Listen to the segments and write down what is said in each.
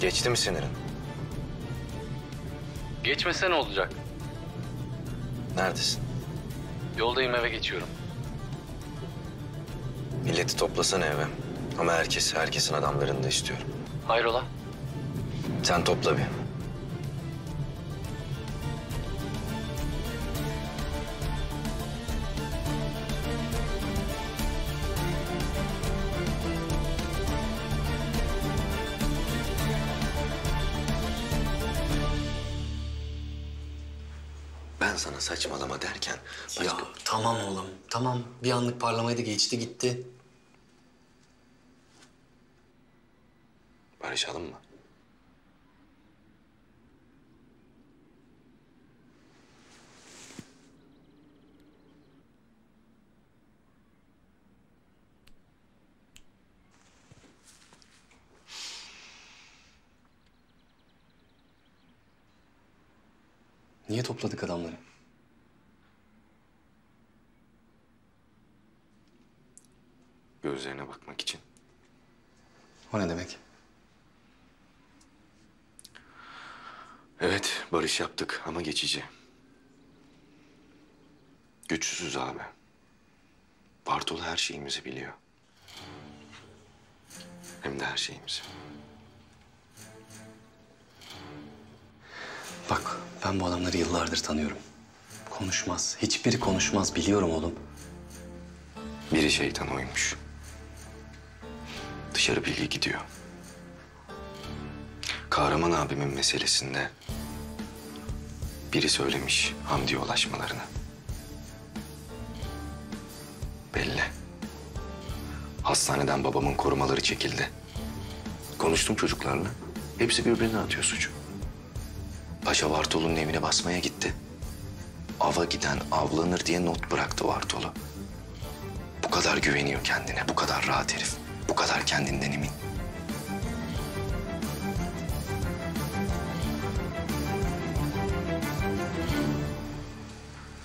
Geçti mi sinirin? Geçmese ne olacak? Neredesin? Yoldayım, eve geçiyorum. Milleti toplasana eve. Ama herkesin adamlarını da istiyorum. Hayrola? Sen topla bir. Ben sana saçmalama derken... Ya tamam oğlum, tamam. Bir anlık parlamaydı, geçti gitti. Barışalım mı? Niye topladık adamları? Gözlerine bakmak için. O ne demek? Evet, barış yaptık ama geçici. Güçsüzüz abi. Bartolu her şeyimizi biliyor. Hem de her şeyimizi. Bak, ben bu adamları yıllardır tanıyorum. Konuşmaz, hiçbiri konuşmaz, biliyorum oğlum. Biri şeytan oymuş. Dışarı bilgi gidiyor. Kahraman abimin meselesinde biri söylemiş Hamdi'ye ulaşmalarını. Belli. Hastaneden babamın korumaları çekildi. Konuştum çocuklarla. Hepsi birbirine atıyor suçu. Paşa Vartolu'nun evine basmaya gitti. Ava giden avlanır diye not bıraktı Vartolu. Bu kadar güveniyor kendine, bu kadar rahat herif. Bu kadar kendinden emin.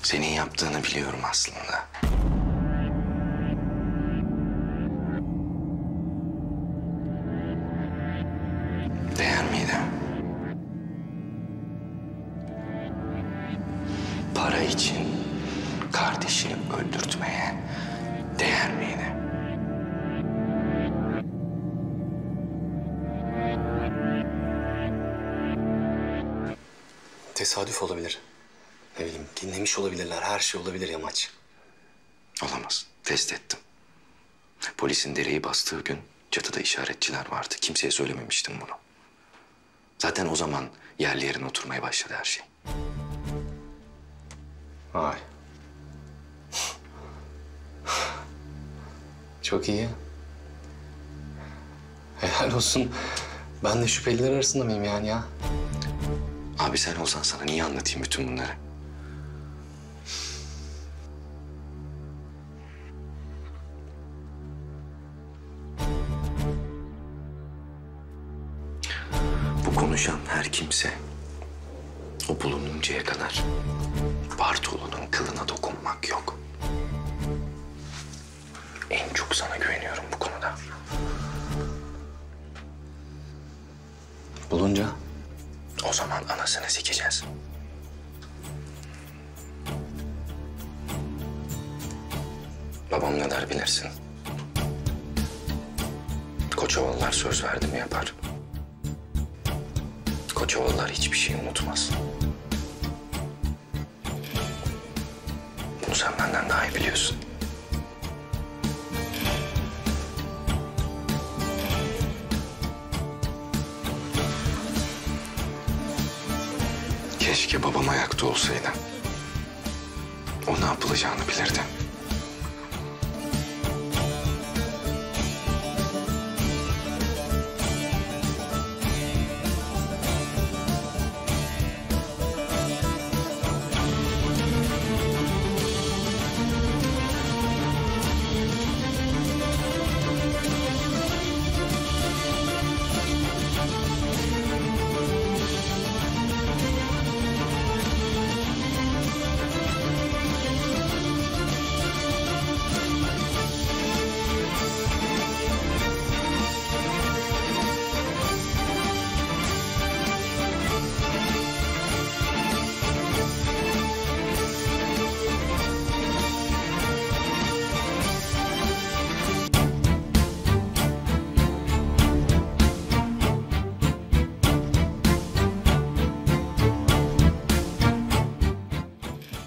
Senin yaptığını biliyorum aslında. Değer miydi? Para için kardeşini öldürtmeye değer miydi? Tesadüf olabilir. Ne bileyim, dinlemiş olabilirler, her şey olabilir Yamaç. Olamaz, test ettim. Polisin dereyi bastığı gün çatıda işaretçiler vardı. Kimseye söylememiştim bunu. Zaten o zaman yerli yerine oturmaya başladı her şey. Vay. Çok iyi. Helal olsun. Ben de şüpheliler arasında mıyım yani ya? Abi sen olsan sana niye anlatayım bütün bunları? Bu konuşan her kimse o bulununcaya kadar Bartolu'nun kılına dokunmak yok. En çok sana güveniyorum bu konuda. Bulunca? O zaman anasını sikeceğiz. Babam ne der bilirsin. Koçovalılar söz verdi mi yapar. Koçovalılar hiçbir şey unutmaz. Bunu sen benden daha iyi biliyorsun. Keşke babam ayakta olsaydı. O ne yapılacağını bilirdi.